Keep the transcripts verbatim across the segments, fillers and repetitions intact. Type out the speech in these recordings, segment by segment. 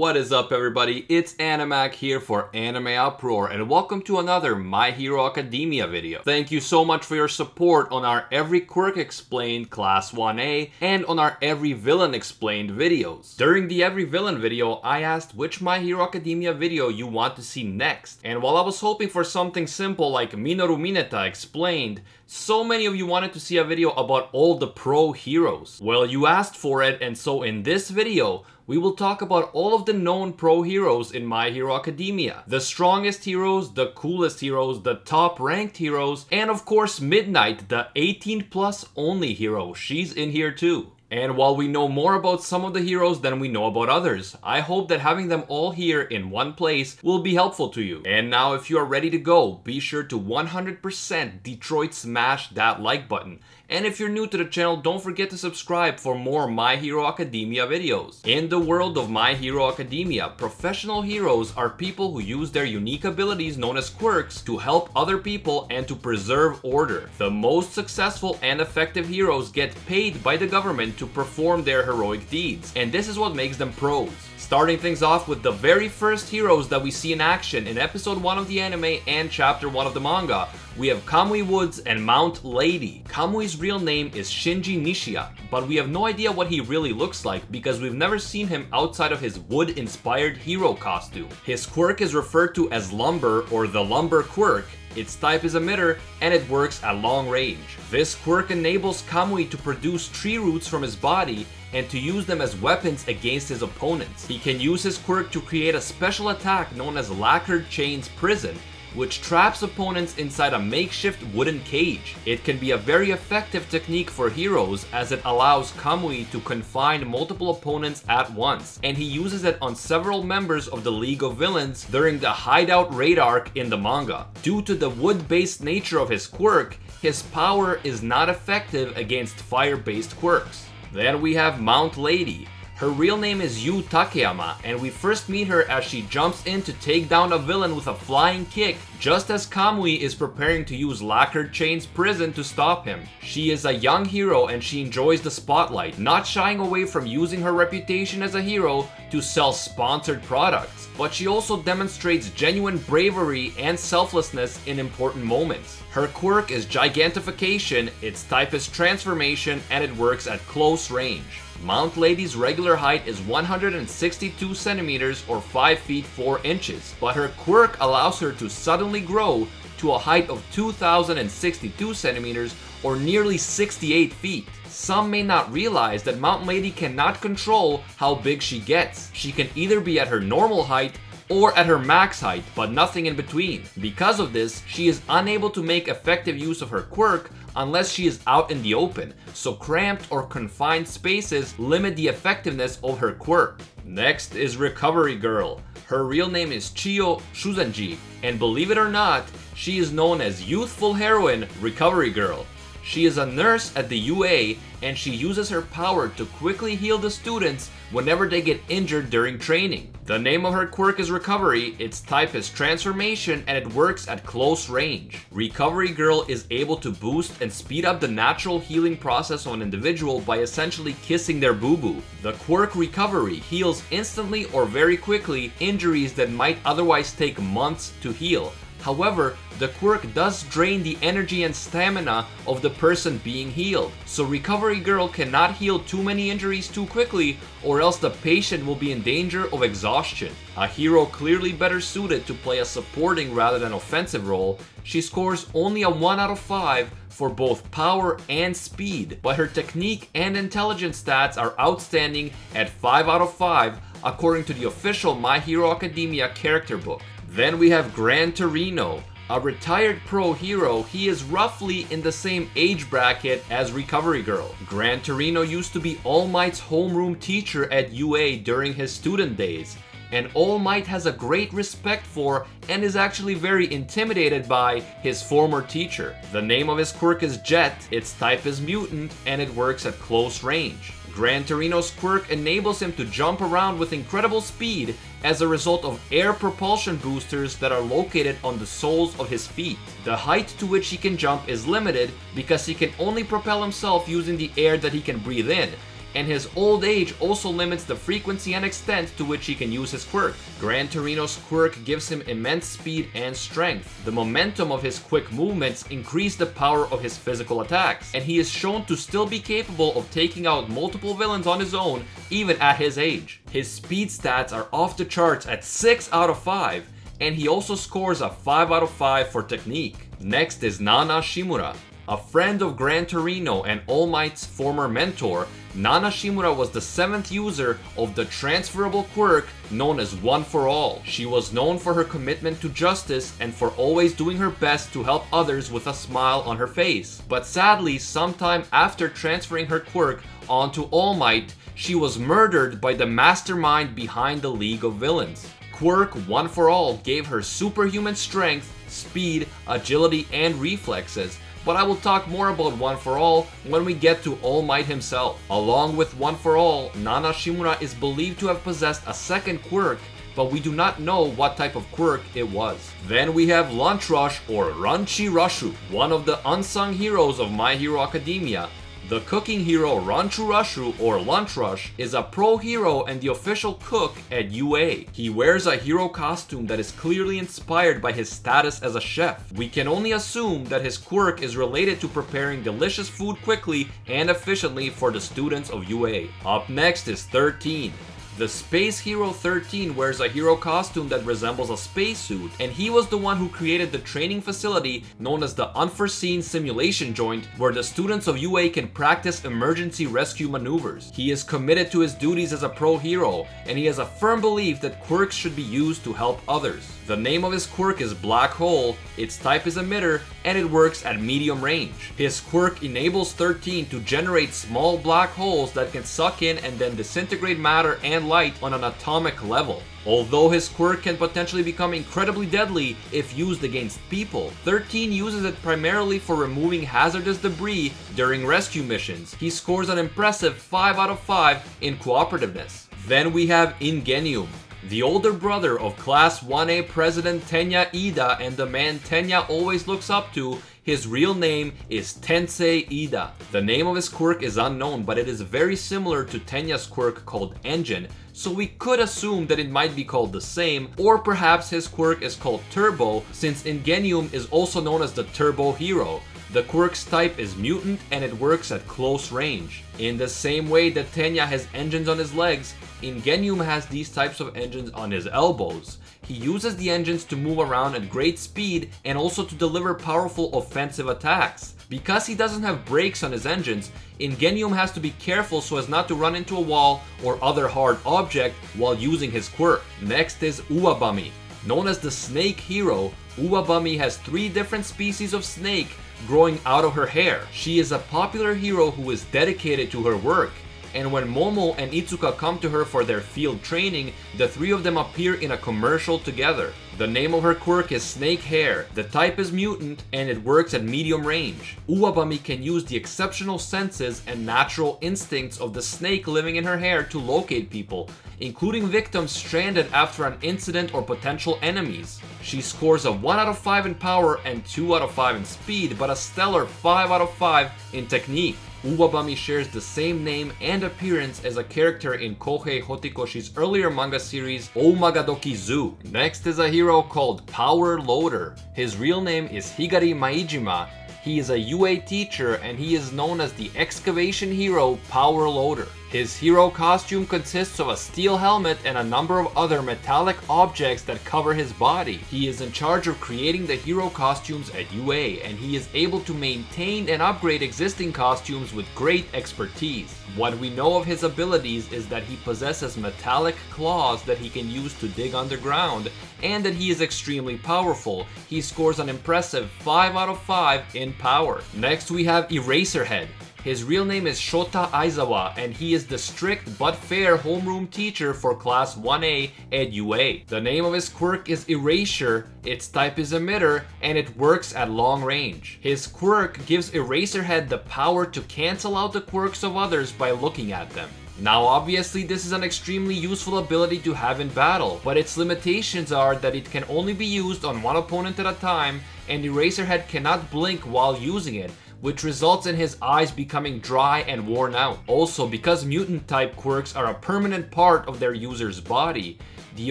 What is up, everybody? It's Animac here for Anime Uproar, and welcome to another My Hero Academia video. Thank you so much for your support on our Every Quirk Explained Class one A and on our Every Villain Explained videos. During the Every Villain video, I asked which My Hero Academia video you want to see next. And while I was hoping for something simple like Minoru Mineta Explained, so many of you wanted to see a video about all the pro heroes. Well, you asked for it, and so in this video, we will talk about all of the known pro heroes in My Hero Academia. The strongest heroes, the coolest heroes, the top ranked heroes, and of course Midnight, the eighteen plus only hero. She's in here too. And while we know more about some of the heroes than we know about others, I hope that having them all here in one place will be helpful to you. And now if you are ready to go, be sure to one hundred percent Detroit smash that like button. And if you're new to the channel, don't forget to subscribe for more My Hero Academia videos. In the world of My Hero Academia, professional heroes are people who use their unique abilities known as quirks to help other people and to preserve order. The most successful and effective heroes get paid by the government to perform their heroic deeds, and this is what makes them pros. Starting things off with the very first heroes that we see in action in episode one of the anime and chapter one of the manga, we have Kamui Woods and Mount Lady. Kamui's real name is Shinji Nishiya, but we have no idea what he really looks like because we've never seen him outside of his wood-inspired hero costume. His quirk is referred to as Lumber or the Lumber Quirk. Its type is emitter, and it works at long range. This quirk enables Kamui to produce tree roots from his body and to use them as weapons against his opponents. He can use his quirk to create a special attack known as Lacquered Chains Prison, which traps opponents inside a makeshift wooden cage. It can be a very effective technique for heroes as it allows Kamui to confine multiple opponents at once, and he uses it on several members of the League of Villains during the hideout raid arc in the manga. Due to the wood-based nature of his quirk, his power is not effective against fire-based quirks. Then we have Mount Lady. Her real name is Yu Takeyama, and we first meet her as she jumps in to take down a villain with a flying kick, just as Kamui is preparing to use Lacquered Chains Prison to stop him. She is a young hero and she enjoys the spotlight, not shying away from using her reputation as a hero to sell sponsored products, but she also demonstrates genuine bravery and selflessness in important moments. Her quirk is Gigantification, its type is Transformation, and it works at close range. Mount Lady's regular height is one hundred sixty-two centimeters or five feet four inches, but her quirk allows her to suddenly grow to a height of two thousand sixty-two centimeters or nearly sixty-eight feet. Some may not realize that Mount Lady cannot control how big she gets. She can either be at her normal height or at her max height, but nothing in between. Because of this, she is unable to make effective use of her quirk unless she is out in the open, so cramped or confined spaces limit the effectiveness of her quirk. Next is Recovery Girl. Her real name is Chiyo Shuzenji, and believe it or not, she is known as Youthful Heroine Recovery Girl. She is a nurse at the U A, and she uses her power to quickly heal the students whenever they get injured during training. The name of her quirk is Recovery, its type is Transformation, and it works at close range. Recovery Girl is able to boost and speed up the natural healing process of an individual by essentially kissing their boo-boo. The quirk Recovery heals instantly or very quickly injuries that might otherwise take months to heal. However, the quirk does drain the energy and stamina of the person being healed, so Recovery Girl cannot heal too many injuries too quickly or else the patient will be in danger of exhaustion. A hero clearly better suited to play a supporting rather than offensive role, she scores only a one out of five for both power and speed, but her technique and intelligence stats are outstanding at five out of five according to the official My Hero Academia character book. Then we have Gran Torino, a retired pro hero. He is roughly in the same age bracket as Recovery Girl. Gran Torino used to be All Might's homeroom teacher at U A during his student days, and All Might has a great respect for and is actually very intimidated by his former teacher. The name of his quirk is Jet, its type is Mutant, and it works at close range. Gran Torino's quirk enables him to jump around with incredible speed as a result of air propulsion boosters that are located on the soles of his feet. The height to which he can jump is limited because he can only propel himself using the air that he can breathe in, and his old age also limits the frequency and extent to which he can use his quirk. Gran Torino's quirk gives him immense speed and strength. The momentum of his quick movements increase the power of his physical attacks, and he is shown to still be capable of taking out multiple villains on his own, even at his age. His speed stats are off the charts at six out of five, and he also scores a five out of five for technique. Next is Nana Shimura. A friend of Gran Torino and All Might's former mentor, Nana Shimura was the seventh user of the transferable quirk known as One For All. She was known for her commitment to justice and for always doing her best to help others with a smile on her face. But sadly, sometime after transferring her quirk onto All Might, she was murdered by the mastermind behind the League of Villains. Quirk One For All gave her superhuman strength, speed, agility, and reflexes, but I will talk more about One For All when we get to All Might himself. Along with One For All, Nana Shimura is believed to have possessed a second quirk, but we do not know what type of quirk it was. Then we have Lunch Rush, or Ranchi Rashu, one of the unsung heroes of My Hero Academia. The cooking hero Ranchu Rashu, or Lunch Rush, is a pro hero and the official cook at U A. He wears a hero costume that is clearly inspired by his status as a chef. We can only assume that his quirk is related to preparing delicious food quickly and efficiently for the students of U A. Up next is thirteen. The Space Hero thirteen wears a hero costume that resembles a spacesuit, and he was the one who created the training facility known as the Unforeseen Simulation Joint, where the students of U A can practice emergency rescue maneuvers. He is committed to his duties as a pro hero, and he has a firm belief that quirks should be used to help others. The name of his quirk is Black Hole, its type is emitter, and it works at medium range. His quirk enables thirteen to generate small black holes that can suck in and then disintegrate matter and light on an atomic level. Although his quirk can potentially become incredibly deadly if used against people, thirteen uses it primarily for removing hazardous debris during rescue missions. He scores an impressive five out of five in cooperativeness. Then we have Ingenium, the older brother of Class one A President Tenya Ida and the man Tenya always looks up to. His real name is Tensei Ida. The name of his quirk is unknown, but it is very similar to Tenya's quirk called Engine, so we could assume that it might be called the same, or perhaps his quirk is called Turbo, since Ingenium is also known as the Turbo Hero. The quirk's type is mutant and it works at close range. In the same way that Tenya has engines on his legs, Ingenium has these types of engines on his elbows. He uses the engines to move around at great speed and also to deliver powerful offensive attacks. Because he doesn't have brakes on his engines, Ingenium has to be careful so as not to run into a wall or other hard object while using his quirk. Next is Uwabami. Known as the Snake Hero, Uwabami has three different species of snake growing out of her hair. She is a popular hero who is dedicated to her work, and when Momo and Itsuka come to her for their field training, the three of them appear in a commercial together. The name of her quirk is Snake Hair, the type is mutant, and it works at medium range. Uwabami can use the exceptional senses and natural instincts of the snake living in her hair to locate people, including victims stranded after an incident or potential enemies. She scores a one out of five in power and two out of five in speed, but a stellar five out of five in technique. Uwabami shares the same name and appearance as a character in Kohei Hotikoshi's earlier manga series, Ōmagadoki Zoo. Next is a hero called Power Loader. His real name is Higari Maijima. He is a U A teacher and he is known as the excavation hero Power Loader. His hero costume consists of a steel helmet and a number of other metallic objects that cover his body. He is in charge of creating the hero costumes at U A, and he is able to maintain and upgrade existing costumes with great expertise. What we know of his abilities is that he possesses metallic claws that he can use to dig underground, and that he is extremely powerful. He scores an impressive five out of five in power. Next we have Eraserhead. His real name is Shota Aizawa, and he is the strict but fair homeroom teacher for Class one A at U A. The name of his quirk is Erasure, its type is Emitter, and it works at long range. His quirk gives Eraserhead the power to cancel out the quirks of others by looking at them. Now obviously this is an extremely useful ability to have in battle, but its limitations are that it can only be used on one opponent at a time, and Eraserhead cannot blink while using it, which results in his eyes becoming dry and worn out. Also, because mutant type quirks are a permanent part of their user's body, the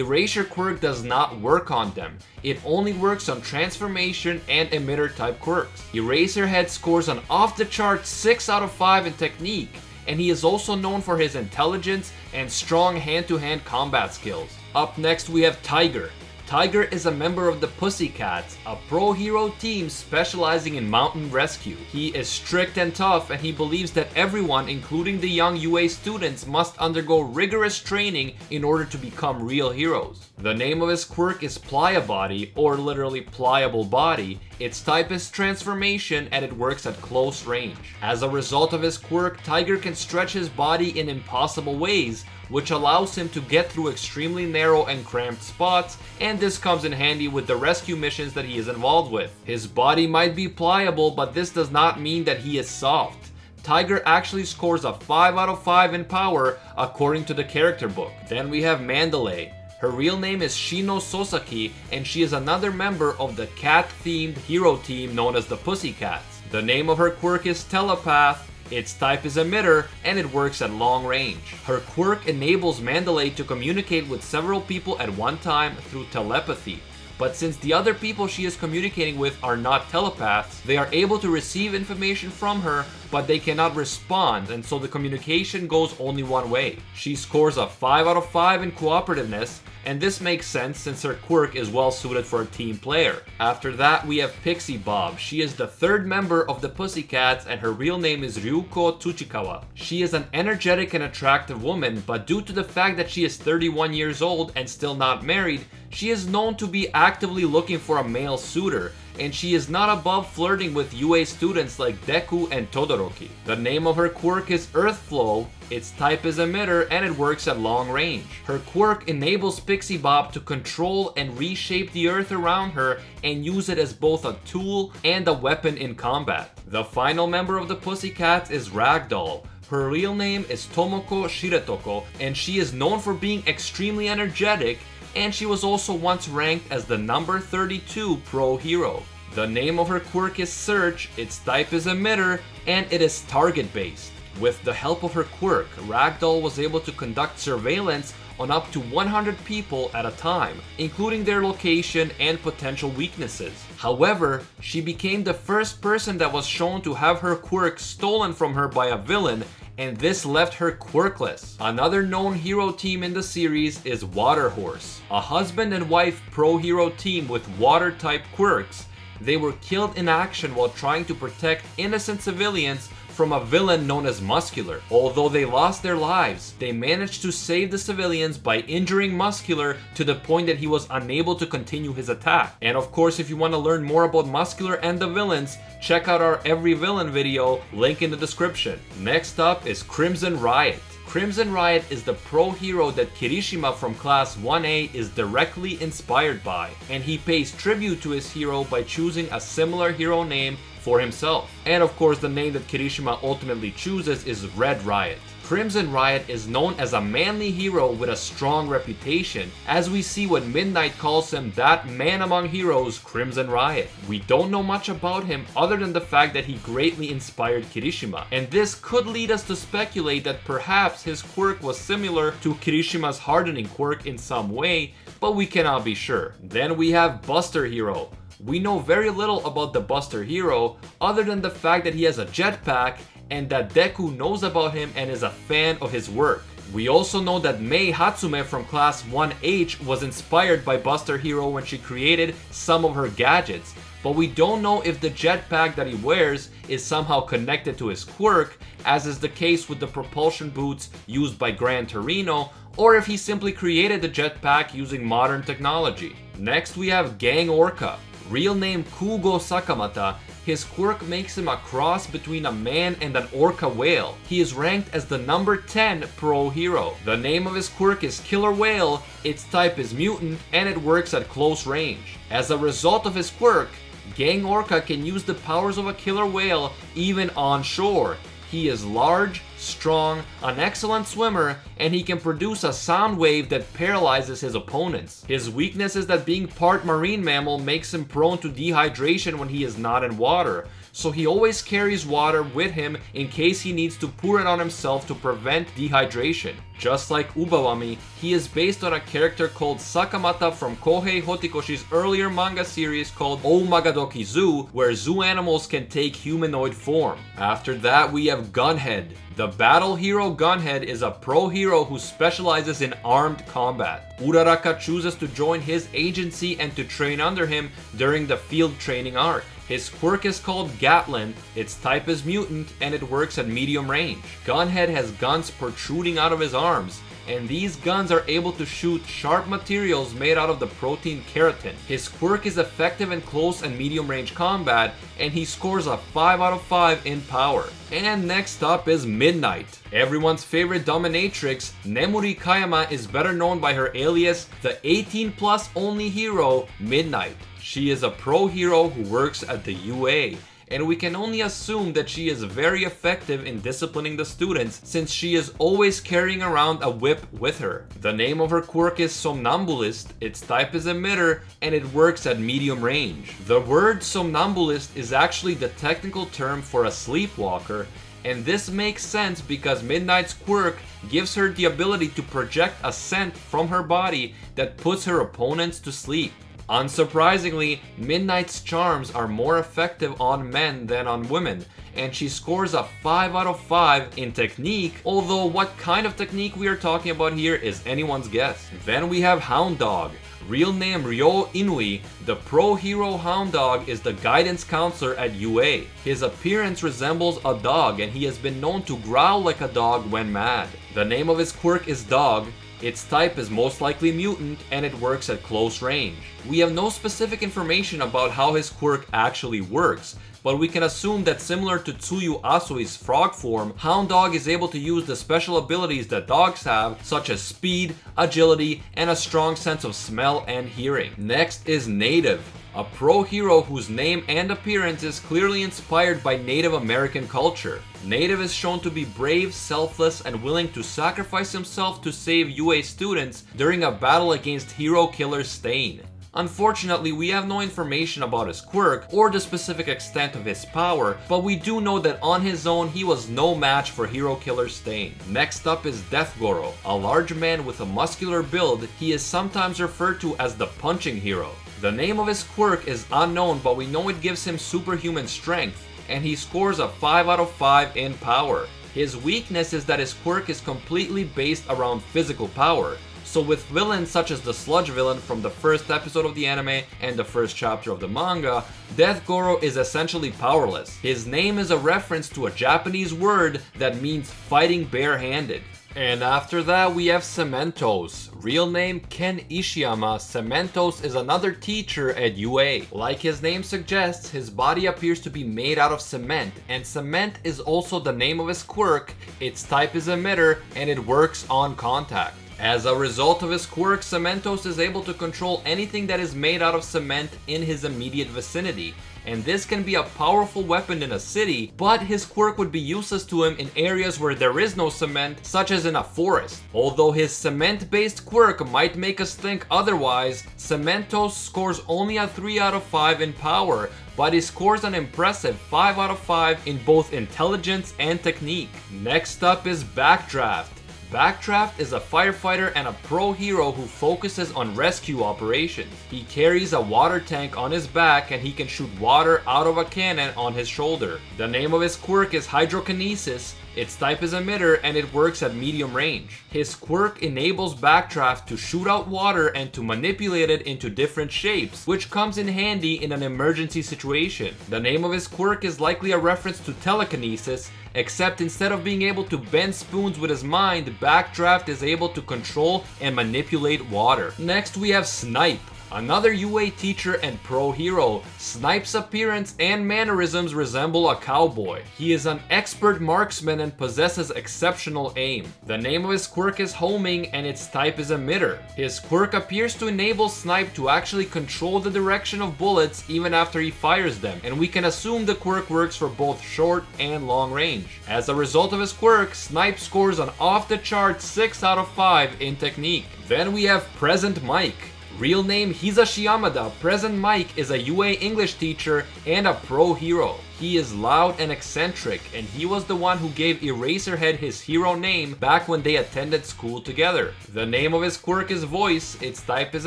Erasure Quirk does not work on them. It only works on Transformation and Emitter type quirks. Eraser Head scores an off the chart six out of five in Technique, and he is also known for his intelligence and strong hand-to-hand combat skills. Up next we have Tiger. Tiger is a member of the Pussycats, a pro hero team specializing in mountain rescue. He is strict and tough, and he believes that everyone, including the young U A students, must undergo rigorous training in order to become real heroes. The name of his quirk is Pliabody, or literally Pliable Body. Its type is Transformation, and it works at close range. As a result of his quirk, Tiger can stretch his body in impossible ways, which allows him to get through extremely narrow and cramped spots, and this comes in handy with the rescue missions that he is involved with. His body might be pliable, but this does not mean that he is soft. Tiger actually scores a five out of five in power, according to the character book. Then we have Mandalay. Her real name is Shino Sosaki, and she is another member of the cat-themed hero team known as the Pussycats. The name of her quirk is Telepath. Its type is Emitter, and it works at long range. Her quirk enables Mandalay to communicate with several people at one time through telepathy, but since the other people she is communicating with are not telepaths, they are able to receive information from her, but they cannot respond, and so the communication goes only one way. She scores a five out of five in cooperativeness, and this makes sense since her quirk is well suited for a team player. After that we have Pixie Bob. She is the third member of the Pussycats, and her real name is Ryuko Tsuchikawa. She is an energetic and attractive woman, but due to the fact that she is thirty-one years old and still not married, she is known to be actively looking for a male suitor, and she is not above flirting with U A students like Deku and Todoroki. The name of her quirk is Earthflow. Its type is Emitter, and it works at long range. Her quirk enables Pixie Bob to control and reshape the earth around her and use it as both a tool and a weapon in combat. The final member of the Pussycats is Ragdoll. Her real name is Tomoko Shiretoko, and she is known for being extremely energetic, and she was also once ranked as the number thirty-two pro hero. The name of her quirk is Search. Its type is Emitter, and it is target based. With the help of her quirk, Ragdoll was able to conduct surveillance on up to one hundred people at a time, including their location and potential weaknesses. However, she became the first person that was shown to have her quirk stolen from her by a villain, and this left her quirkless. Another known hero team in the series is Waterhorse, a husband and wife pro hero team with water type quirks. They were killed in action while trying to protect innocent civilians from a villain known as Muscular. Although they lost their lives, they managed to save the civilians by injuring Muscular to the point that he was unable to continue his attack. And of course, if you want to learn more about Muscular and the villains, check out our Every Villain video, link in the description. Next up is Crimson Riot. Crimson Riot is the pro hero that Kirishima from Class one A is directly inspired by, and he pays tribute to his hero by choosing a similar hero name for himself. And of course, the name that Kirishima ultimately chooses is Red Riot. Crimson Riot is known as a manly hero with a strong reputation, as we see what Midnight calls him, that man among heroes, Crimson Riot. We don't know much about him other than the fact that he greatly inspired Kirishima, and this could lead us to speculate that perhaps his quirk was similar to Kirishima's hardening quirk in some way, but we cannot be sure. Then we have Buster Hero. We know very little about the Buster Hero other than the fact that he has a jetpack and that Deku knows about him and is a fan of his work. We also know that Mei Hatsume from Class one H was inspired by Buster Hero when she created some of her gadgets, but we don't know if the jetpack that he wears is somehow connected to his quirk, as is the case with the propulsion boots used by Gran Torino, or if he simply created the jetpack using modern technology. Next we have Gang Orca. Real name Kugo Sakamata, his quirk makes him a cross between a man and an orca whale. He is ranked as the number ten pro hero. The name of his quirk is Killer Whale, its type is Mutant, and it works at close range. As a result of his quirk, Gang Orca can use the powers of a killer whale even on shore. He is large, strong, an excellent swimmer, and he can produce a sound wave that paralyzes his opponents. His weakness is that being part marine mammal makes him prone to dehydration when he is not in water, so he always carries water with him in case he needs to pour it on himself to prevent dehydration. Just like Uwabami, he is based on a character called Sakamata from Kohei Hotikoshi's earlier manga series called Ōmagadoki Zoo, where zoo animals can take humanoid form. After that, we have Gunhead. The battle hero Gunhead is a pro hero who specializes in armed combat. Uraraka chooses to join his agency and to train under him during the field training arc. His quirk is called Gatlin, its type is mutant, and it works at medium range. Gunhead has guns protruding out of his arms, and these guns are able to shoot sharp materials made out of the protein keratin. His quirk is effective in close and medium range combat, and he scores a five out of five in power. And next up is Midnight. Everyone's favorite dominatrix, Nemuri Kayama is better known by her alias, the eighteen plus only hero, Midnight. She is a pro hero who works at the U A, and we can only assume that she is very effective in disciplining the students since she is always carrying around a whip with her. The name of her quirk is Somnambulist, its type is emitter, and it works at medium range. The word somnambulist is actually the technical term for a sleepwalker, and this makes sense because Midnight's quirk gives her the ability to project a scent from her body that puts her opponents to sleep. Unsurprisingly, Midnight's charms are more effective on men than on women, and she scores a five out of five in technique, although what kind of technique we are talking about here is anyone's guess. Then we have Hound Dog. Real name Ryo Inui, the pro hero Hound Dog is the guidance counselor at U A. His appearance resembles a dog, and he has been known to growl like a dog when mad. The name of his quirk is Dog. Its type is most likely mutant, and it works at close range. We have no specific information about how his quirk actually works, but we can assume that similar to Tsuyu Asui's frog form, Hound Dog is able to use the special abilities that dogs have, such as speed, agility, and a strong sense of smell and hearing. Next is Native, a pro hero whose name and appearance is clearly inspired by Native American culture. Native is shown to be brave, selfless, and willing to sacrifice himself to save U A students during a battle against hero killer Stain. Unfortunately, we have no information about his quirk or the specific extent of his power, but we do know that on his own he was no match for hero killer Stain. Next up is Death Goro, a large man with a muscular build. He is sometimes referred to as the punching hero. The name of his quirk is unknown, but we know it gives him superhuman strength, and he scores a five out of five in power. His weakness is that his quirk is completely based around physical power. So with villains such as the sludge villain from the first episode of the anime and the first chapter of the manga, Death Goro is essentially powerless. His name is a reference to a Japanese word that means fighting barehanded. And after that we have Cementos. Real name Ken Ishiyama, Cementos is another teacher at U A. Like his name suggests, his body appears to be made out of cement, and cement is also the name of his quirk, its type is emitter, and it works on contact. As a result of his quirk, Cementos is able to control anything that is made out of cement in his immediate vicinity, and this can be a powerful weapon in a city, but his quirk would be useless to him in areas where there is no cement, such as in a forest. Although his cement-based quirk might make us think otherwise, Cementos scores only a three out of five in power, but he scores an impressive five out of five in both intelligence and technique. Next up is Backdraft. Backdraft is a firefighter and a pro hero who focuses on rescue operations. He carries a water tank on his back, and he can shoot water out of a cannon on his shoulder. The name of his quirk is Hydrokinesis. Its type is emitter, and it works at medium range. His quirk enables Backdraft to shoot out water and to manipulate it into different shapes, which comes in handy in an emergency situation. The name of his quirk is likely a reference to telekinesis, except instead of being able to bend spoons with his mind, Backdraft is able to control and manipulate water. Next we have Snipe. Another U A teacher and pro hero, Snipe's appearance and mannerisms resemble a cowboy. He is an expert marksman and possesses exceptional aim. The name of his quirk is Homing, and its type is emitter. His quirk appears to enable Snipe to actually control the direction of bullets even after he fires them, and we can assume the quirk works for both short and long range. As a result of his quirk, Snipe scores an off-the-chart six out of five in technique. Then we have Present Mike. Real name Hisashi Yamada, Present Mike is a U A English teacher and a pro hero. He is loud and eccentric, and he was the one who gave Eraserhead his hero name back when they attended school together. The name of his quirk is Voice, its type is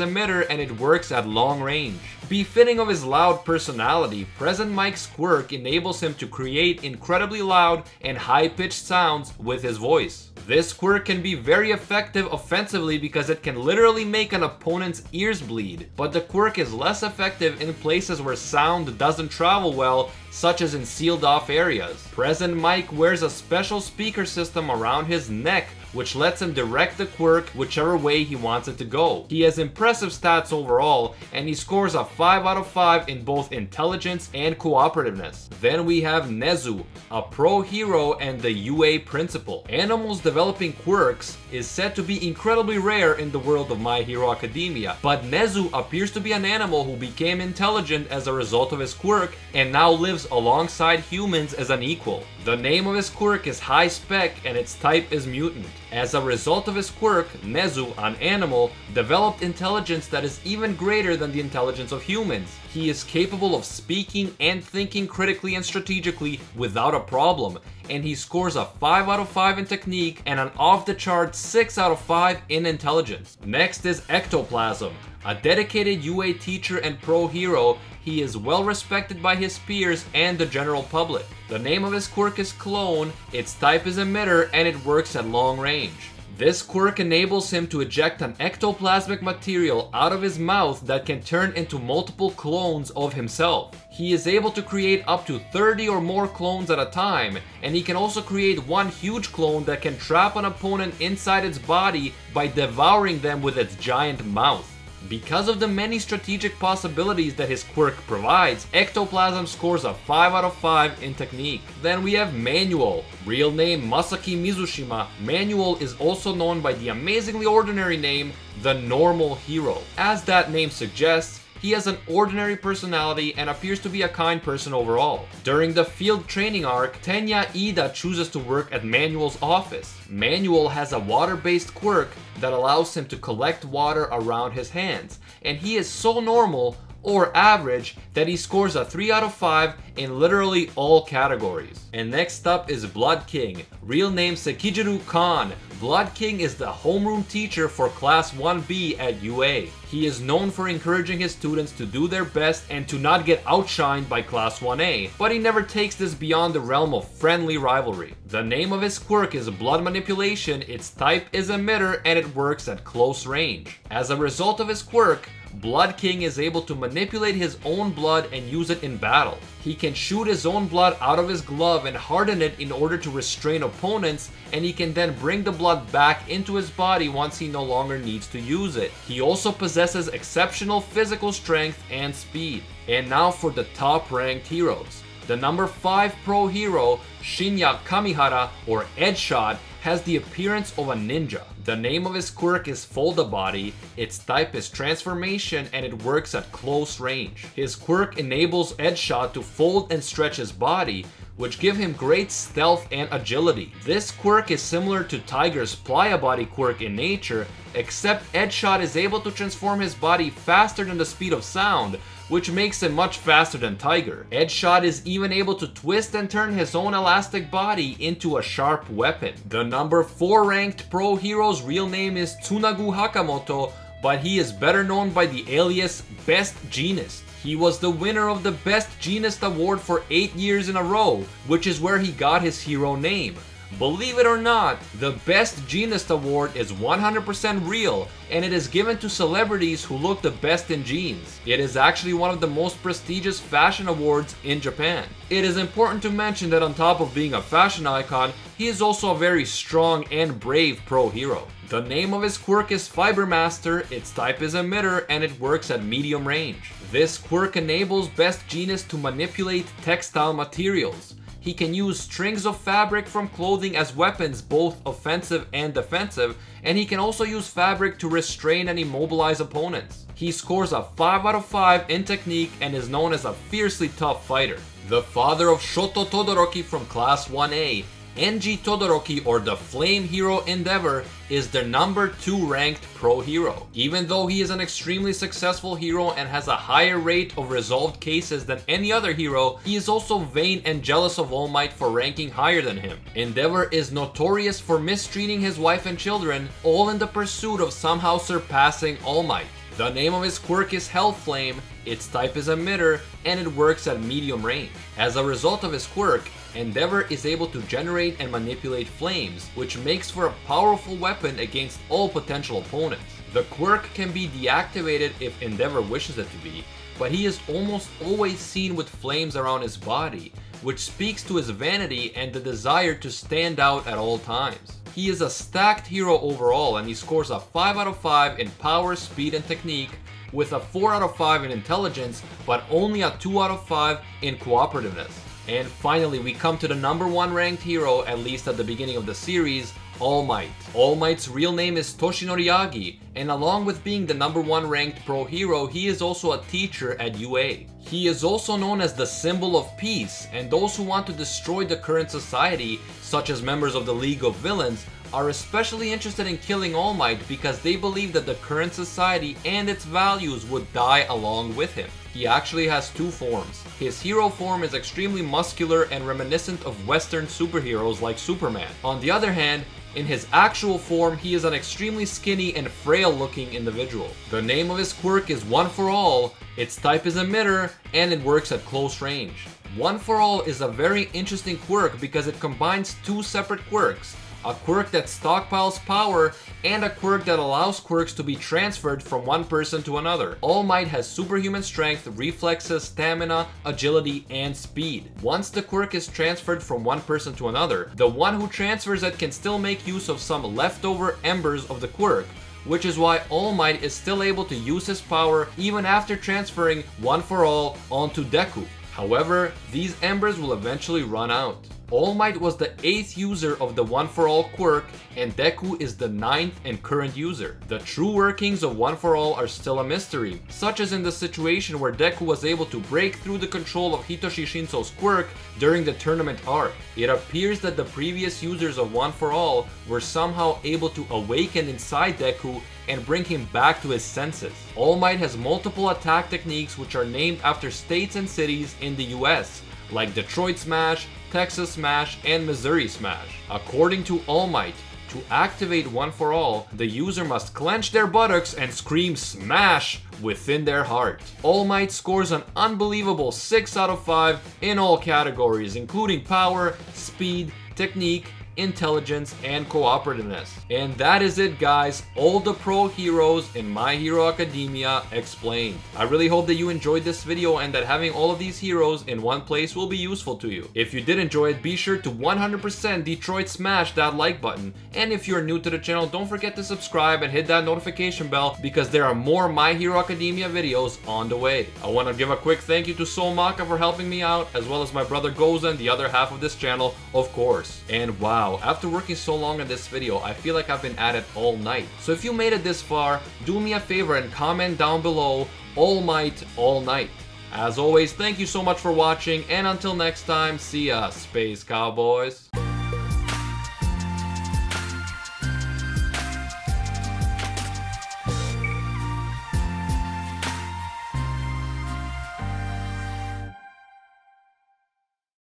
Emitter, and it works at long range. Befitting of his loud personality, Present Mike's quirk enables him to create incredibly loud and high-pitched sounds with his voice. This quirk can be very effective offensively because it can literally make an opponent's ears bleed, but the quirk is less effective in places where sound doesn't travel well, such as in sealed-off areas. Present Mike wears a special speaker system around his neck, which lets him direct the quirk whichever way he wants it to go. He has impressive stats overall, and he scores a five out of five in both intelligence and cooperativeness. Then we have Nezu, a pro hero and the U A principal. Animals developing quirks is said to be incredibly rare in the world of My Hero Academia, but Nezu appears to be an animal who became intelligent as a result of his quirk and now lives alongside humans as an equal. The name of his quirk is High Spec and its type is Mutant. As a result of his quirk, Nezu, an animal, developed intelligence that is even greater than the intelligence of humans. He is capable of speaking and thinking critically and strategically without a problem, and he scores a five out of five in technique and an off-the-chart six out of five in intelligence. Next is Ectoplasm. A dedicated U A teacher and pro hero, he is well respected by his peers and the general public. The name of his quirk is Clone, its type is Emitter, and it works at long range. This quirk enables him to eject an ectoplasmic material out of his mouth that can turn into multiple clones of himself. He is able to create up to thirty or more clones at a time, and he can also create one huge clone that can trap an opponent inside its body by devouring them with its giant mouth. Because of the many strategic possibilities that his quirk provides, Ectoplasm scores a five out of five in technique. Then we have Manual. Real name Masaki Mizushima, Manual is also known by the amazingly ordinary name, The Normal Hero. As that name suggests, he has an ordinary personality and appears to be a kind person overall. During the field training arc, Tenya Ida chooses to work at Manual's office. Manual has a water-based quirk that allows him to collect water around his hands, and he is so normal, or average, that he scores a three out of five in literally all categories. And next up is Blood King, real name Sekijiru Khan. Blood King is the homeroom teacher for Class one B at U A. He is known for encouraging his students to do their best and to not get outshined by Class one A, but he never takes this beyond the realm of friendly rivalry. The name of his quirk is Blood Manipulation, its type is Emitter, and it works at close range. As a result of his quirk, Blood King is able to manipulate his own blood and use it in battle. He can shoot his own blood out of his glove and harden it in order to restrain opponents, and he can then bring the blood back into his body once he no longer needs to use it. He also possesses exceptional physical strength and speed. And now for the top ranked heroes. The number five pro hero, Shinya Kamihara, or Edshot, has the appearance of a ninja. The name of his quirk is Fold-A-Body, its type is Transformation, and it works at close range. His quirk enables Edshot to fold and stretch his body, which give him great stealth and agility. This quirk is similar to Tiger's Pliable Body Quirk in nature, except Edshot is able to transform his body faster than the speed of sound, which makes him much faster than Tiger. Edshot is even able to twist and turn his own elastic body into a sharp weapon. The number four ranked pro hero's real name is Tsunagu Hakamoto, but he is better known by the alias Best Genist. He was the winner of the Best Genist award for eight years in a row, which is where he got his hero name. Believe it or not, the Best Genist award is one hundred percent real, and it is given to celebrities who look the best in jeans. It is actually one of the most prestigious fashion awards in Japan. It is important to mention that on top of being a fashion icon, he is also a very strong and brave pro hero. The name of his quirk is Fibermaster, its type is Emitter, and it works at medium range. This quirk enables Best Genist to manipulate textile materials. He can use strings of fabric from clothing as weapons, both offensive and defensive, and he can also use fabric to restrain and immobilize opponents. He scores a five out of five in technique and is known as a fiercely tough fighter. The father of Shoto Todoroki from Class one A, Enji Todoroki, or the Flame Hero Endeavor, is the number two ranked pro hero. Even though he is an extremely successful hero and has a higher rate of resolved cases than any other hero, he is also vain and jealous of All Might for ranking higher than him. Endeavor is notorious for mistreating his wife and children, all in the pursuit of somehow surpassing All Might. The name of his quirk is Hellflame, its type is Emitter, and it works at medium range. As a result of his quirk, Endeavor is able to generate and manipulate flames, which makes for a powerful weapon against all potential opponents. The quirk can be deactivated if Endeavor wishes it to be, but he is almost always seen with flames around his body, which speaks to his vanity and the desire to stand out at all times. He is a stacked hero overall, and he scores a five out of five in power, speed, and technique, with a four out of five in intelligence, but only a two out of five in cooperativeness. And finally, we come to the number one ranked hero, at least at the beginning of the series, All Might. All Might's real name is Toshinori Yagi, and along with being the number one ranked pro hero, he is also a teacher at U A. He is also known as the symbol of peace, and those who want to destroy the current society, such as members of the League of Villains, are especially interested in killing All Might because they believe that the current society and its values would die along with him. He actually has two forms. His hero form is extremely muscular and reminiscent of Western superheroes like Superman. On the other hand, in his actual form, he is an extremely skinny and frail-looking individual. The name of his quirk is One For All, its type is Emitter, and it works at close range. One For All is a very interesting quirk because it combines two separate quirks, a quirk that stockpiles power, and a quirk that allows quirks to be transferred from one person to another. All Might has superhuman strength, reflexes, stamina, agility, and speed. Once the quirk is transferred from one person to another, the one who transfers it can still make use of some leftover embers of the quirk, which is why All Might is still able to use his power even after transferring One For All onto Deku. However, these embers will eventually run out. All Might was the eighth user of the One For All quirk, and Deku is the ninth and current user. The true workings of One For All are still a mystery, such as in the situation where Deku was able to break through the control of Hitoshi Shinso's quirk during the tournament arc. It appears that the previous users of One For All were somehow able to awaken inside Deku and bring him back to his senses. All Might has multiple attack techniques which are named after states and cities in the U S, like Detroit Smash, Texas Smash, and Missouri Smash. According to All Might, to activate One For All, the user must clench their buttocks and scream SMASH within their heart. All Might scores an unbelievable six out of five in all categories, including power, speed, technique, intelligence, and cooperativeness. And that is it, guys. All the pro heroes in My Hero Academia explained. I really hope that you enjoyed this video and that having all of these heroes in one place will be useful to you. If you did enjoy it, be sure to one hundred percent Detroit smash that like button. And if you're new to the channel, don't forget to subscribe and hit that notification bell because there are more My Hero Academia videos on the way. I want to give a quick thank you to Ōmagadoki for helping me out, as well as my brother Goza and the other half of this channel, of course. And wow, after working so long on this video, I feel like I've been at it all night. So if you made it this far, do me a favor and comment down below, All Might, All Night. As always, thank you so much for watching, and until next time, see ya, Space Cowboys.